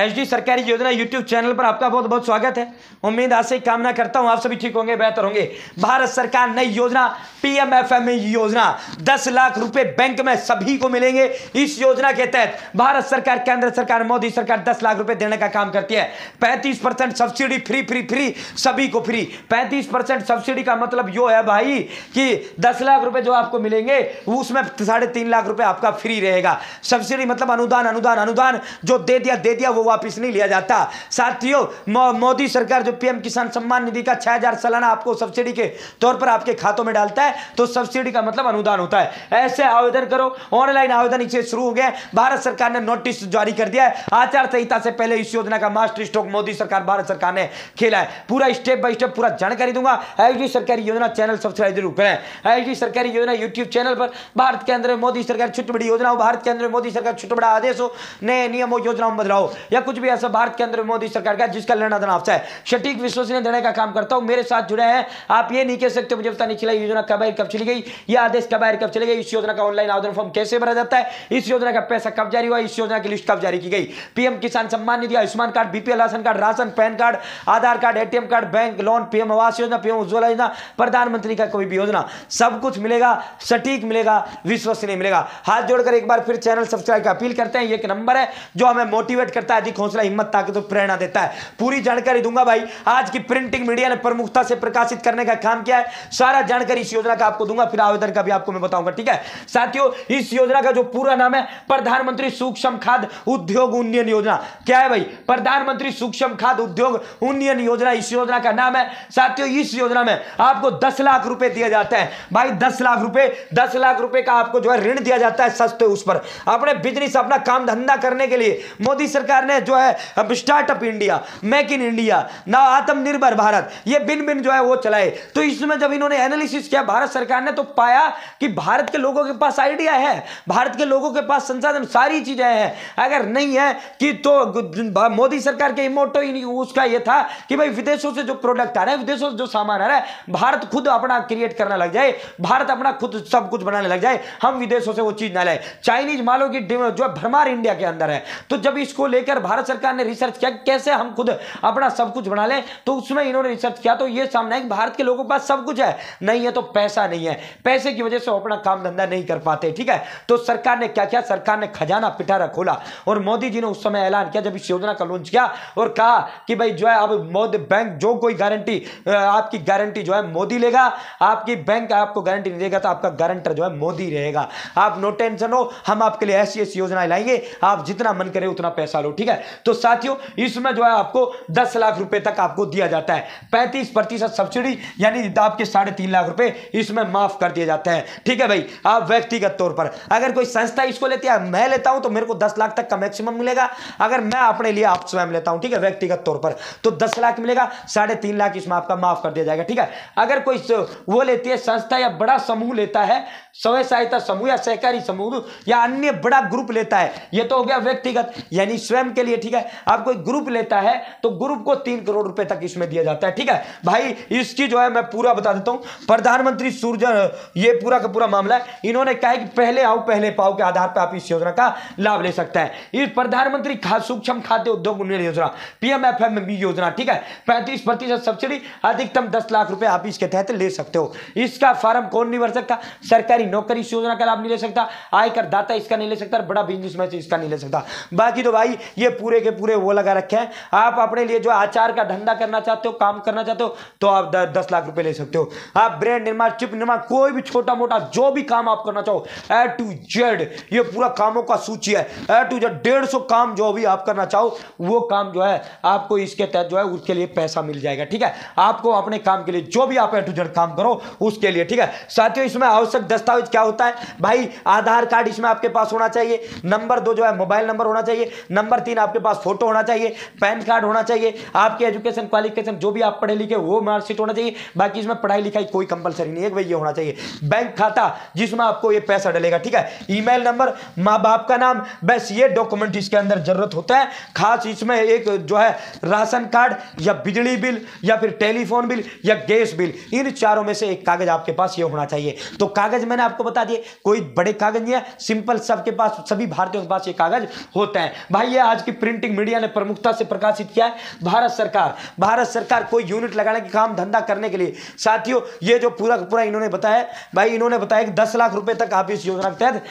SD सरकारी योजना YouTube channel पर आपका बहुत बहुत स्वागत है। उम्मीद आशा कामना करता हूं आप सभी ठीक होंगे, बेहतर होंगे। भारत सरकार नई योजना पीएमएफएमई योजना 10 लाख रुपए बैंक में सभी को मिलेंगे। इस योजना के तहत भारत सरकार, केंद्र सरकार, मोदी सरकार 10 लाख रुपए देने का काम करती है। 35% सब्सिडी फ्री सभी को फ्री। 35% सब्सिडी का मतलब यो है भाई कि 10 लाख रुपए जो आपको मिलेंगे उसमें 3.5 लाख रुपए आपका फ्री रहेगा। सब्सिडी मतलब अनुदान अनुदान अनुदान, जो दे दिया वो वापस नहीं लिया जाता। साथियों, मोदी सरकार जो पीएम किसान सम्मान निधि का 6000 सालाना आपको सब्सिडी के तौर पर आपके खातों में डालता है, तो सब्सिडी का मतलब अनुदान होता है। ऐसे आवेदन करो, ऑनलाइन आवेदन इससे शुरू हो गया। भारत सरकार ने नोटिस जारी कर दिया है। आचार संहिता से पहले इस योजना का मास्टर स्ट्रोक मोदी सरकार, भारत सरकार ने खेला है। पूरा स्टेप बाय स्टेप पूरा जानकारी दूंगा। एसडी सरकारी योजना चैनल सब्सक्राइब जरूर करें। एसडी सरकारी योजना यूट्यूब चैनल पर भारत के अंदर मोदी सरकार छोटी बड़ी योजना हो, भारत के अंदर मोदी सरकार छोटा बड़ा आदेश हो, नए नियमों योजनाओं बदलाव या कुछ भी ऐसा भारत के अंदर मोदी सरकार का जिसका लेना देना आपसे है, सटीक विश्वसनीय देने का काम करता हूं। मेरे साथ जुड़े हैं आप, ये नहीं कह सकते मुझे पता नहीं चला योजना कब आए कब चली गई, ये आदेश कब आए कब चले गए, इस योजना का ऑनलाइन आवेदन फॉर्म कैसे भरा जाता है, इस योजना का पैसा कब जारी हुआ, इस योजना की लिस्ट कब जारी की गई। PM Kisan Samman Nidhi, Ayushman card, BPL ration card, PAN card, Aadhaar card, ATM card, bank loan, PM Awas Yojana, PM Ujjwala योजना, प्रधानमंत्री का कोई भी योजना, सब कुछ मिलेगा, सटीक मिलेगा, विश्वसनीय मिलेगा। हाथ जोड़कर एक बार फिर चैनल सब्सक्राइब का अपील करते हैं। एक नंबर है जो हमें मोटिवेट करता है, अधिक हौसला, हिम्मत, ताकत, तो प्रेरणा देता है। पूरी जानकारी दूंगा भाई। आज की प्रिंटिंग मीडिया ने प्रमुखता से प्रकाशित करने का काम किया है। सारा जानकारी इस योजना का आपको दूंगा, फिर आवेदन का भी आपको मैं बताऊंगा, ठीक है साथियों। इस योजना का जो पूरा नाम है प्रधानमंत्री सूक्ष्म खाद उद्योग उन्नयन योजना। क्या है भाई? प्रधानमंत्री सूक्ष्म खाद उद्योग उन्नयन योजना इस योजना का नाम है। साथियों, इस योजना में आपको 10 लाख रुपए दिए जाते हैं भाई, 10 लाख रुपए का आपको जो है ऋण दिया जाता है सस्ते उस पर, अपने बिजनेस, अपना काम धंधा करने के लिए। मोदी सरकार ने जो है startup India, make in India ना, आत्मनिर्भर भारत, ये बिन जो है वो चलाए। तो इसमें जब इन्होंने एनालिसिस किया भारत सरकार ने, तो पाया कि भारत के लोगों के पास आइडिया है, भारत के लोगों के पास संसाधन, सारी चीजें हैं। अगर नहीं है कि तो मोदी सरकार के मोटो ही उसका ये था कि भाई विदेशों से जो प्रोडक्ट आ रहा है, विदेशों से जो सामान आ रहा है, भारत खुद अपना क्रिएट करना लग जाए, भारत अपना खुद सब कुछ बनाने लग जाए, हम विदेशों से वो चीज ना लाए। चाइनीज मालों की जो भरमार इंडिया के अंदर है, तो जब इसको लेकर भारत सरकार ने रिसर्च किया कैसे हम खुद अपना सब कुछ बना लें, तो उसमें इन्होंने रिसर्च किया तो ये सामने है कि भारत के लोगों के पास सब कुछ है, नहीं है तो पैसा नहीं है, पैसे की वजह से वो अपना काम धंधा नहीं कर पाते, ठीक है। तो सरकार ने क्या किया, सरकार ने खजाना पिटारा खोला और मोदी जी ने उस समय ऐलान किया जब इस योजना का लॉन्च किया, और कहा कि भाई जो है अब मोदी बैंक जो कोई गारंटी, आपकी गारंटी जो है मोदी लेगा, आपकी बैंक आपको गारंटी नहीं देगा, तो आपका गारंटर जो है मोदी रहेगा। आप नो टेंशन हो, हम आपके लिए ऐसी ऐसी योजनाएं लाएंगे, आप जितना मन करे उतना पैसा लो, ठीक है। तो साथियों, इसमें जो है आपको 10 लाख रुपए तक आपको दिया जाता है। 35% सब्सिडी यानी आपके 3.5 लाख रुपए इसमें माफ कर दिए जाते हैं, ठीक है भाई। आप व्यक्तिगत तौर पर, अगर कोई संस्था इसको लेती है, मैं लेता हूं तो मेरे को 10 लाख तक का मैक्सिमम मिलेगा, अगर मैं अपने लिए आप स्वयं लेता हूं, ठीक है, व्यक्तिगत तौर पर तो 10 लाख मिलेगा, 3.5 लाख इसमें आपका माफ कर दिया जाएगा, ठीक है। अगर कोई वो लेती है संस्था या बड़ा समूह लेता है, स्वयं सहायता समूह या सहकारी समूह या अन्य बड़ा ग्रुप लेता है, ये तो हो गया व्यक्तिगत यानी स्वयं के लिए, ठीक है। आप कोई ग्रुप लेता है तो ग्रुप को 3 करोड़ रुपए तक इसमें दिया जाता है, ठीक है भाई। इसकी जो है मैं पूरा बता देता हूं, प्रधानमंत्री ये पूरा का पूरा मामला है। इन्होंने कहा कि पहले आओ पहले पाओ के आधार पर आप इस योजना का लाभ ले सकते हैं। इस प्रधानमंत्री सूक्ष्म खाद्य उद्योग उन्नयन योजना पीएमएफएमई योजना, ठीक है, 35% सब्सिडी, अधिकतम 10 लाख रुपए आप इसके तहत ले सकते हो। इसका फॉर्म कौन नहीं भर सकता? सरकारी नौकरी इस योजना का लाभ नहीं ले सकता, आयकर दाता इसका नहीं ले सकता, बड़ा बिजनेसमैन इसका नहीं ले सकता। बाकी तो भाई ये पूरे के पूरे वो लगा रखे हैं, आप अपने लिए जो आचार का धंधा करना चाहते हो, काम करना चाहते हो, तो आप 10 लाख रुपए ले सकते हो। आप ब्रांड निर्माण, चिप निर्माण, कोई भी छोटा मोटा जो भी काम आप करना चाहो, ए टू जेड ये पूरा कामों का सूची है, ए टू जेड 150 काम जो भी आप करना चाहो वो काम जो है आपको इसके तहत जो है उसके लिए पैसा मिल जाएगा, ठीक है। आपको अपने काम के लिए जो भी आप ए टू जेड काम करो उसके लिए, ठीक है साथियों। इसमें आवश्यक दस्तावेज क्या होता है भाई? आधार कार्ड इसमें आपके पास होना चाहिए, नंबर 2 जो है मोबाइल नंबर होना चाहिए, नंबर 3 आपके पास फोटो होना चाहिए, पैन कार्ड होना चाहिए, आपके एजुकेशन क्वालिफिकेशन जो भी आप पढ़े लिखे वो मार्कशीट होना चाहिए। बाकी इसमें पढ़ाई लिखाई कोई कंपलसरी नहीं है भाई, ये होना चाहिए। बैंक खाता जिसमें आपको ये पैसा डलेगा, ठीक है। ईमेल नंबर, माँ बाप का नाम, बस ये डॉक्यूमेंट इसके अंदर जरूरत होता है खास। इसमें एक जो है राशन कार्ड या बिजली बिल या फिर टेलीफोन बिल या गैस बिल, इन चारों में से एक कागज आपके पास ये होना चाहिए। तो कागज मैंने आपको बता दिए, कोई बड़े कागज नहीं है, सिंपल सबके पास, सभी भारतीयों के पास ये कागज होते हैं भाई। ये आज आज की प्रिंटिंग मीडिया ने प्रमुखता से प्रकाशित किया है। भारत सरकार कोई यूनिट लगाने के काम धंधा करने के लिए साथियों ये जो पूरा पूरा इन्होंने बताया भाई, इन्होंने बताया कि 10 लाख रुपए तक आप इस योजना के तहत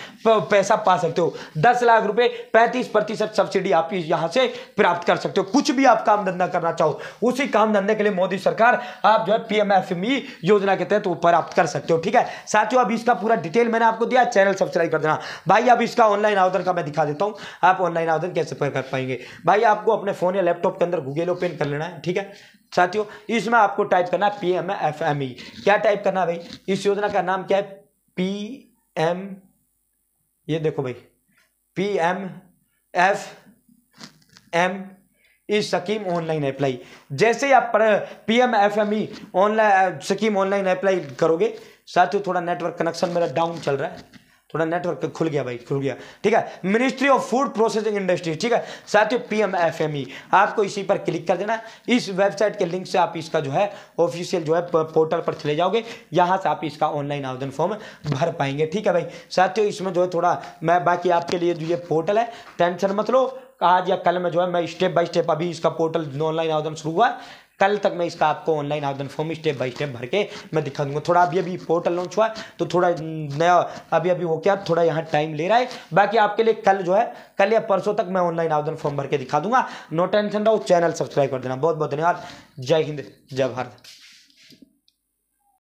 पैसा पा सकते हो। 10 लाख रुपए 35% सब्सिडी आप यहां से प्राप्त कर सकते हो। कुछ भी आप काम धंधा करना चाहो उसी काम धंधे के लिए मोदी सरकार आप जो है पीएमएफएमई योजना के तहत वो प्राप्त कर सकते हो। ठीक है साथियों, अब इसका पूरा डिटेल मैंने आपको दिया, चैनल सब्सक्राइब कर देना भाई। अब इसका ऑनलाइन आवेदन का मैं दिखा देता हूं, आप ऑनलाइन आवेदन कैसे कर पाएंगे भाई। आपको अपने फोन या लैपटॉप के अंदर गूगल ओपन कर लेना है। ठीक है साथियों, इसमें आपको टाइप करना है पीएमएफएमई। क्या टाइप करना है भाई, इस योजना का नाम क्या है, पीएम, ये देखो भाई पीएमएफएम इस स्कीम ऑनलाइन अप्लाई। जैसे ही आप PMFME online scheme online apply करोगे साथियों, थोड़ा नेटवर्क कनेक्शन मेरा डाउन चल रहा है, थोड़ा नेटवर्क खुल गया भाई, खुल गया। ठीक है, ministry of food processing industry. ठीक है साथियों, पीएमएफएमई आपको इसी पर क्लिक कर देना। इस वेबसाइट के लिंक से आप इसका जो है ऑफिशियल जो है पोर्टल पर चले जाओगे, यहाँ से आप इसका ऑनलाइन आवेदन फॉर्म भर पाएंगे। ठीक है भाई साथियों, इसमें जो है थोड़ा मैं बाकी आपके लिए जो ये पोर्टल है टेंशन मत लो, आज या कल में जो है मैं स्टेप बाय स्टेप, अभी इसका पोर्टल ऑनलाइन आवेदन शुरू हुआ, कल तक मैं इसका आपको ऑनलाइन आवेदन फॉर्म स्टेप बाय स्टेप भर के मैं दिखा दूंगा। थोड़ा अभी अभी पोर्टल लॉन्च हुआ तो थोड़ा नया अभी हो गया, थोड़ा यहाँ टाइम ले रहा है। बाकी आपके लिए कल जो है, कल या परसों तक मैं ऑनलाइन आवेदन फॉर्म भर के दिखा दूंगा। नो टेंशन रहो, चैनल सब्सक्राइब कर देना। बहुत बहुत धन्यवाद। जय हिंद, जय भारत।